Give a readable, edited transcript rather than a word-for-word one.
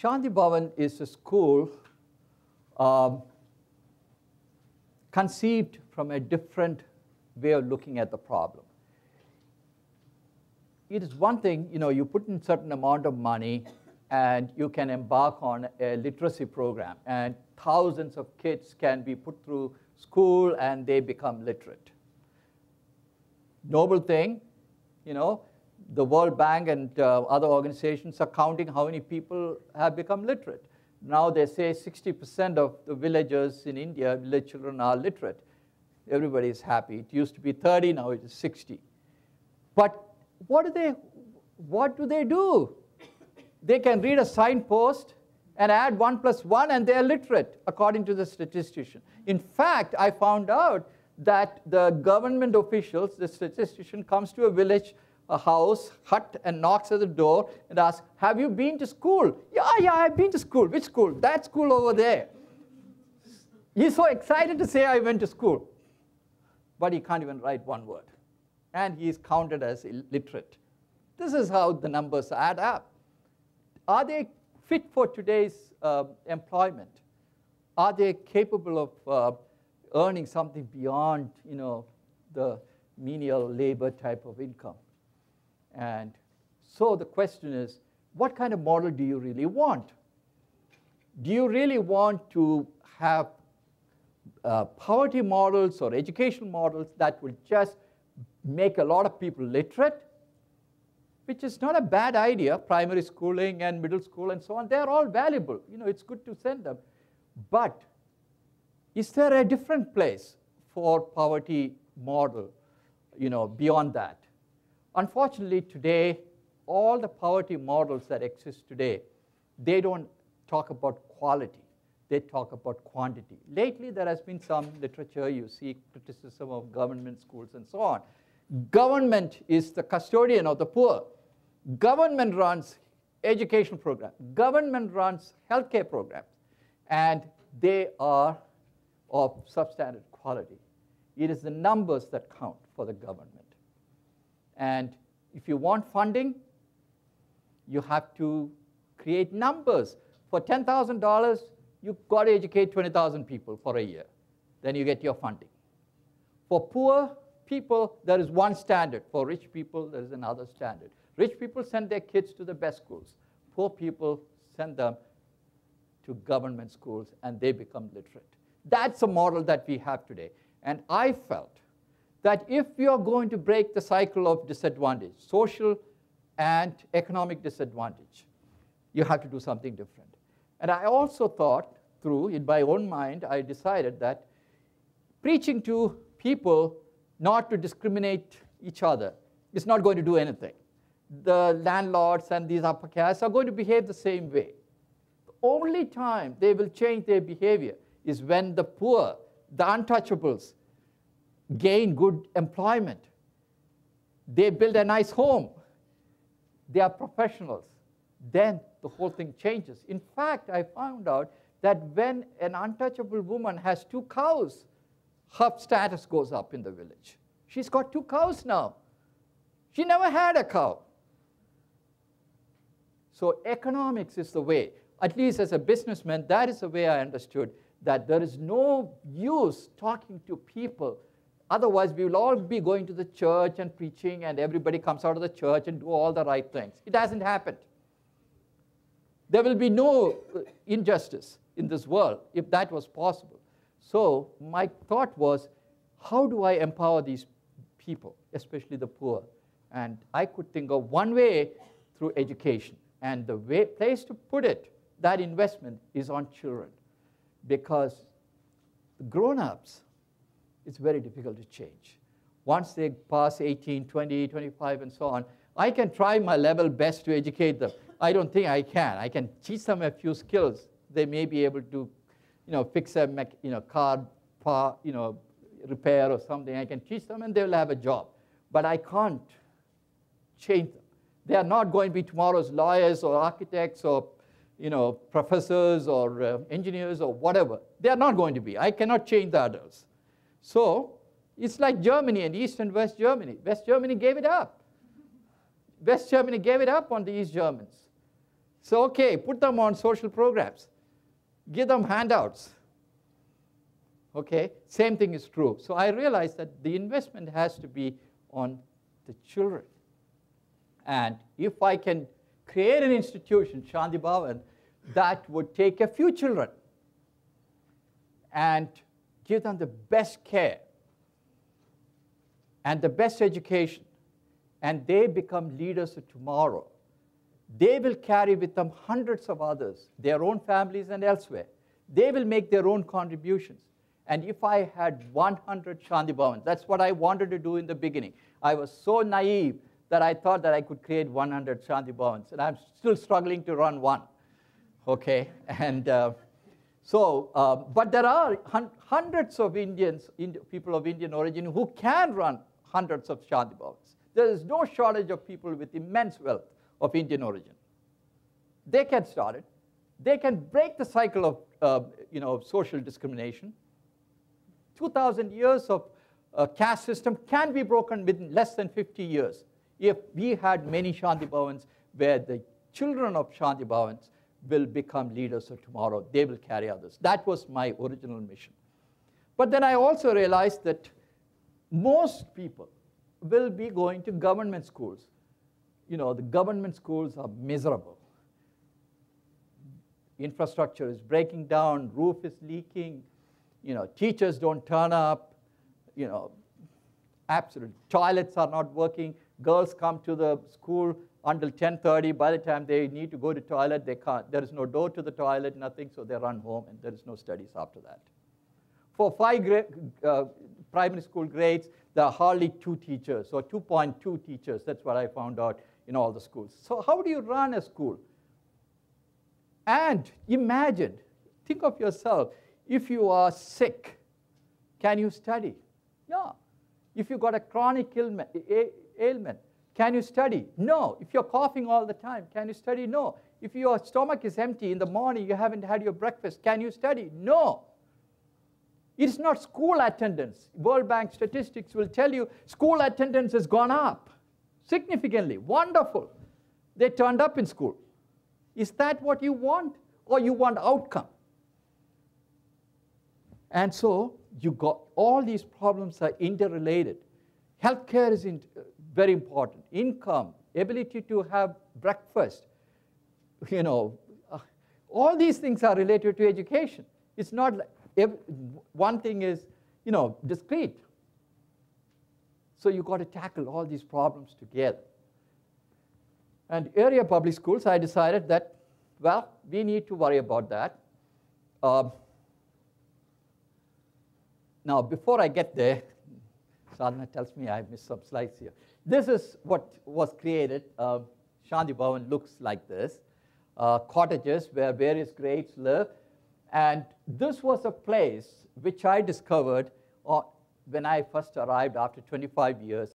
Shanti Bhavan is a school conceived from a different way of looking at the problem. It is one thing, you put in a certain amount of money and you can embark on a literacy program, and thousands of kids can be put through school and they become literate. Noble thing, the World Bank and other organizations are counting how many people have become literate. Now they say 60% of the villagers in India, village children, are literate. Everybody is happy. It used to be 30, now it is 60. But what do they do? They can read a signpost and add 1 plus 1 and they are literate, according to the statistician. In fact, I found out that the government officials, the statistician comes to a village, a house, hut, and knocks at the door and asks, have you been to school? Yeah, I've been to school. Which school? That school over there. He's so excited to say I went to school, but he can't even write one word. And he is counted as illiterate. This is how the numbers add up. Are they fit for today's employment? Are they capable of earning something beyond, the menial labor type of income? And so the question is, what kind of model do you really want? Do you really want to have poverty models or education models that will just make a lot of people literate, which is not a bad idea? Primary schooling and middle school and so on, they're all valuable. It's good to send them. But is there a different place for poverty model, beyond that? Unfortunately, today, all the poverty models that exist today, they don't talk about quality. They talk about quantity. Lately, there has been some literature. You see criticism of government schools and so on. Government is the custodian of the poor. Government runs education programs. Government runs healthcare programs. And they are of substandard quality. It is the numbers that count for the government. And if you want funding, you have to create numbers. For $10,000, you've got to educate 20,000 people for a year. Then you get your funding. For poor people, there is one standard. For rich people, there is another standard. Rich people send their kids to the best schools. Poor people send them to government schools, and they become literate. That's a model that we have today. And I felt that if we are going to break the cycle of disadvantage, social and economic disadvantage, you have to do something different. And I also thought through, in my own mind, I decided that preaching to people not to discriminate each other is not going to do anything. The landlords and these upper castes are going to behave the same way. The only time they will change their behavior is when the poor, the untouchables, gain good employment. They build a nice home. They are professionals. Then the whole thing changes. In fact, I found out that when an untouchable woman has 2 cows, her status goes up in the village. She's got 2 cows now. She never had a cow. So economics is the way, at least as a businessman, that is the way I understood that there is no use talking to people. Otherwise, we will all be going to the church and preaching, and everybody comes out of the church and do all the right things. It hasn't happened. There will be no injustice in this world if that was possible. So my thought was, how do I empower these people, especially the poor? And I could think of one way through education. And the place to put it, that investment, is on children. Because grown-ups, it's very difficult to change. Once they pass 18, 20, 25, and so on, I can try my level best to educate them. I don't think I can. I can teach them a few skills. They may be able to, fix a car, repair or something. I can teach them, and they'll have a job. But I can't change them. They are not going to be tomorrow's lawyers or architects or professors or engineers or whatever. They are not going to be. I cannot change the adults. So it's like Germany and East and West Germany. West Germany gave it up. West Germany gave it up on the East Germans. So okay, put them on social programs. Give them handouts. Okay, same thing is true. So I realized that the investment has to be on the children. And if I can create an institution, Shanti Bhavan, that would take a few children and give them the best care and the best education, and they become leaders of tomorrow. They will carry with them hundreds of others, their own families and elsewhere. They will make their own contributions. And if I had 100 Shanti Bhavans, that's what I wanted to do in the beginning. I was so naive that I thought that I could create 100 Shanti Bhavans, and I'm still struggling to run one. Okay, and but there are hundreds of Indians, people of Indian origin, who can run hundreds of Shanti Bhavans. There is no shortage of people with immense wealth of Indian origin. They can start it. They can break the cycle of social discrimination. 2,000 years of caste system can be broken within less than 50 years if we had many Shanti Bhavans where the children of Shanti Bhavans will become leaders of tomorrow. They will carry others. That was my original mission. But then I also realized that most people will be going to government schools. You know, the government schools are miserable. Infrastructure is breaking down, roof is leaking, you know, teachers don't turn up, you know, absolute toilets are not working. Girls come to the school until 10:30. By the time they need to go to toilet, they can't. There is no door to the toilet, nothing, so they run home, and there is no studies after that. For 5 primary school grades, there are hardly 2 teachers, or 2.2 teachers. That's what I found out in all the schools. So how do you run a school? And imagine, think of yourself. If you are sick, can you study? No. If you've got a chronic ailment, can you study? No. If you're coughing all the time, can you study? No. If your stomach is empty in the morning, you haven't had your breakfast, can you study? No. It's not school attendance. World Bank statistics will tell you school attendance has gone up significantly. Wonderful. They turned up in school. Is that what you want? Or you want outcome? And so you got all these problems are interrelated. Healthcare is very important. Income, ability to have breakfast, you know, all these things are related to education. It's not like one thing is, you know, discrete. So you got to tackle all these problems together. And area public schools, I decided that, well, we need to worry about that. Now, before I get there, Sadhana tells me I missed some slides here. This is what was created. Shanti Bhavan looks like this. Cottages where various grades live. And this was a place which I discovered when I first arrived after 25 years